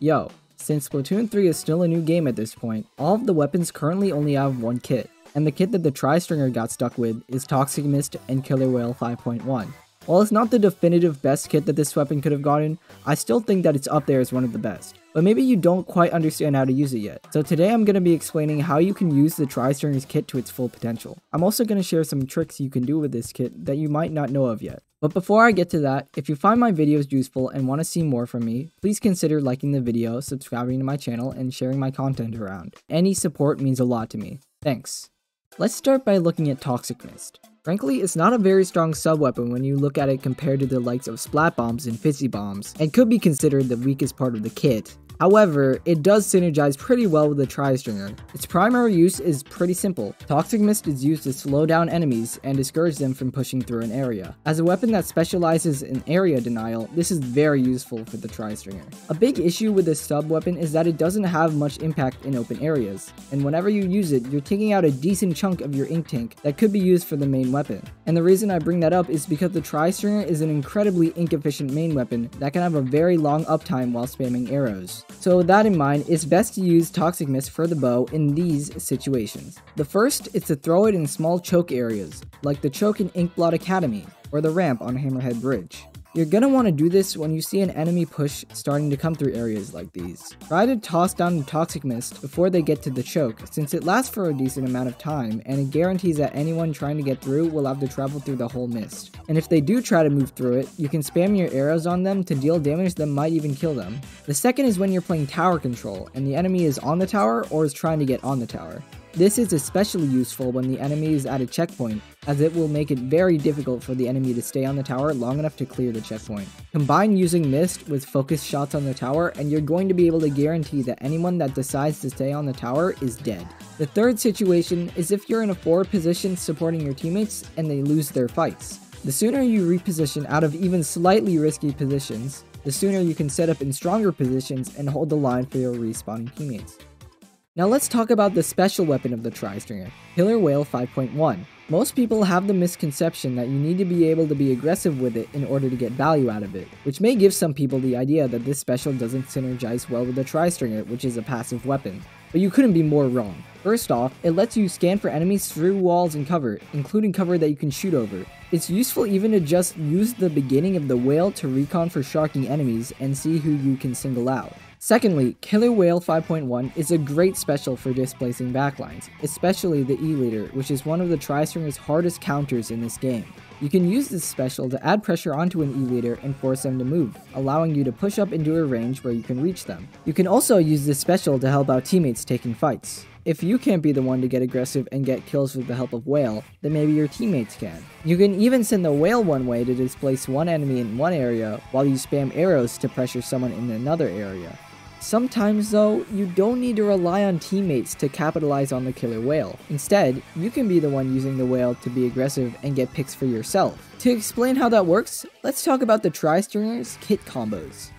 Yo, since Splatoon 3 is still a new game at this point, all of the weapons currently only have one kit, and the kit that the Tri-Stringer got stuck with is Toxic Mist and Killer Wail 5.1. While it's not the definitive best kit that this weapon could have gotten, I still think that it's up there as one of the best. But maybe you don't quite understand how to use it yet. So today I'm going to be explaining how you can use the Tri-Stringer's kit to its full potential. I'm also going to share some tricks you can do with this kit that you might not know of yet. But before I get to that, if you find my videos useful and want to see more from me, please consider liking the video, subscribing to my channel, and sharing my content around. Any support means a lot to me. Thanks. Let's start by looking at Toxic Mist. Frankly, it's not a very strong sub-weapon when you look at it compared to the likes of Splat Bombs and Fizzy Bombs, and could be considered the weakest part of the kit. However, it does synergize pretty well with the Tri-Stringer. Its primary use is pretty simple. Toxic Mist is used to slow down enemies and discourage them from pushing through an area. As a weapon that specializes in area denial, this is very useful for the Tri-Stringer. A big issue with this sub-weapon is that it doesn't have much impact in open areas, and whenever you use it, you're taking out a decent chunk of your ink tank that could be used for the main weapon. And the reason I bring that up is because the Tri-Stringer is an incredibly ink-efficient main weapon that can have a very long uptime while spamming arrows. So with that in mind, it's best to use Toxic Mist for the bow in these situations. The first is to throw it in small choke areas, like the choke in Inkblot Academy, or the ramp on Hammerhead Bridge. You're gonna want to do this when you see an enemy push starting to come through areas like these. Try to toss down the Toxic Mist before they get to the choke, since it lasts for a decent amount of time and it guarantees that anyone trying to get through will have to travel through the whole mist. And if they do try to move through it, you can spam your arrows on them to deal damage that might even kill them. The second is when you're playing tower control and the enemy is on the tower or is trying to get on the tower. This is especially useful when the enemy is at a checkpoint, as it will make it very difficult for the enemy to stay on the tower long enough to clear the checkpoint. Combine using Mist with focus shots on the tower, and you're going to be able to guarantee that anyone that decides to stay on the tower is dead. The third situation is if you're in a forward position supporting your teammates and they lose their fights. The sooner you reposition out of even slightly risky positions, the sooner you can set up in stronger positions and hold the line for your respawning teammates. Now let's talk about the special weapon of the Tri-Stringer, Killer Wail 5.1. Most people have the misconception that you need to be able to be aggressive with it in order to get value out of it, which may give some people the idea that this special doesn't synergize well with the Tri-Stringer, which is a passive weapon. But you couldn't be more wrong. First off, it lets you scan for enemies through walls and cover, including cover that you can shoot over. It's useful even to just use the beginning of the Wail to recon for sharking enemies and see who you can single out. Secondly, Killer Wail 5.1 is a great special for displacing backlines, especially the E-leader, which is one of the Tri-Stringer's hardest counters in this game. You can use this special to add pressure onto an E-leader and force them to move, allowing you to push up into a range where you can reach them. You can also use this special to help out teammates taking fights. If you can't be the one to get aggressive and get kills with the help of Wail, then maybe your teammates can. You can even send the Wail one way to displace one enemy in one area, while you spam arrows to pressure someone in another area. Sometimes though, you don't need to rely on teammates to capitalize on the Killer Wail. Instead, you can be the one using the Wail to be aggressive and get picks for yourself. To explain how that works, let's talk about the Tri-Stringer's kit combos.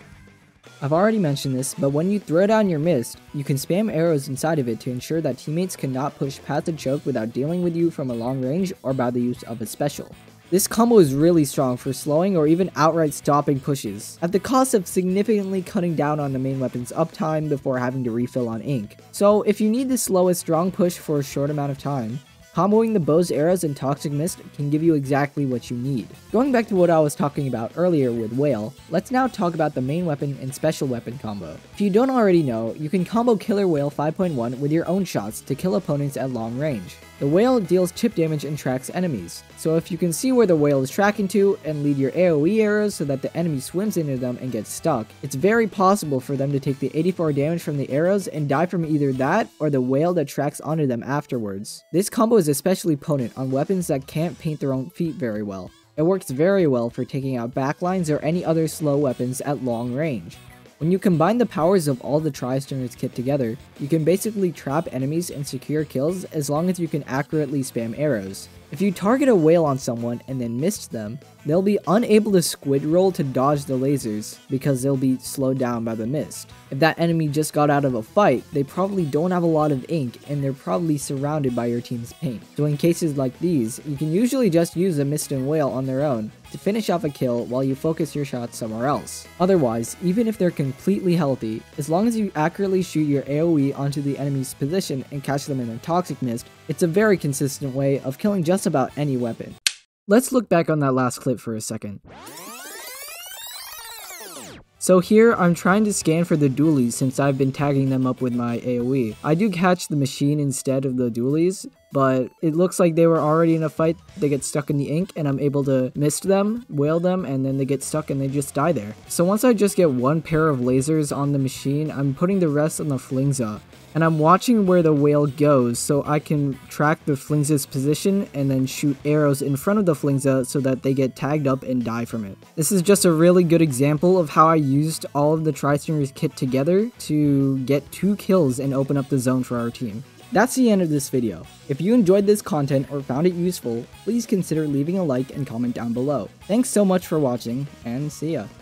I've already mentioned this, but when you throw down your mist, you can spam arrows inside of it to ensure that teammates cannot push past the choke without dealing with you from a long range or by the use of a special. This combo is really strong for slowing or even outright stopping pushes, at the cost of significantly cutting down on the main weapon's uptime before having to refill on ink. So if you need to slow a strong push for a short amount of time, comboing the bow's arrows and Toxic Mist can give you exactly what you need. Going back to what I was talking about earlier with Wail, let's now talk about the main weapon and special weapon combo. If you don't already know, you can combo Killer Wail 5.1 with your own shots to kill opponents at long range. The Wail deals chip damage and tracks enemies, so if you can see where the Wail is tracking to and lead your AoE arrows so that the enemy swims into them and gets stuck, it's very possible for them to take the 84 damage from the arrows and die from either that or the Wail that tracks onto them afterwards. This combo is especially potent on weapons that can't paint their own feet very well. It works very well for taking out backlines or any other slow weapons at long range. When you combine the powers of all the Tri-Stringer's kit together, you can basically trap enemies and secure kills as long as you can accurately spam arrows. If you target a Wail on someone and then mist them, they'll be unable to squid roll to dodge the lasers because they'll be slowed down by the mist. If that enemy just got out of a fight, they probably don't have a lot of ink and they're probably surrounded by your team's paint. So in cases like these, you can usually just use a mist and Wail on their own, to finish off a kill while you focus your shots somewhere else. Otherwise, even if they're completely healthy, as long as you accurately shoot your AoE onto the enemy's position and catch them in their Toxic Mist, it's a very consistent way of killing just about any weapon. Let's look back on that last clip for a second. So here, I'm trying to scan for the dualies since I've been tagging them up with my AoE. I do catch the machine instead of the dualies, but it looks like they were already in a fight. They get stuck in the ink and I'm able to mist them, wail them, and then they get stuck and they just die there. So once I just get one pair of lasers on the machine, I'm putting the rest on the flingza. And I'm watching where the wail goes so I can track the flingza's position and then shoot arrows in front of the flingza so that they get tagged up and die from it. This is just a really good example of how I used all of the Tri-Stringer's kit together to get 2 kills and open up the zone for our team. That's the end of this video. If you enjoyed this content or found it useful, please consider leaving a like and comment down below. Thanks so much for watching, and see ya!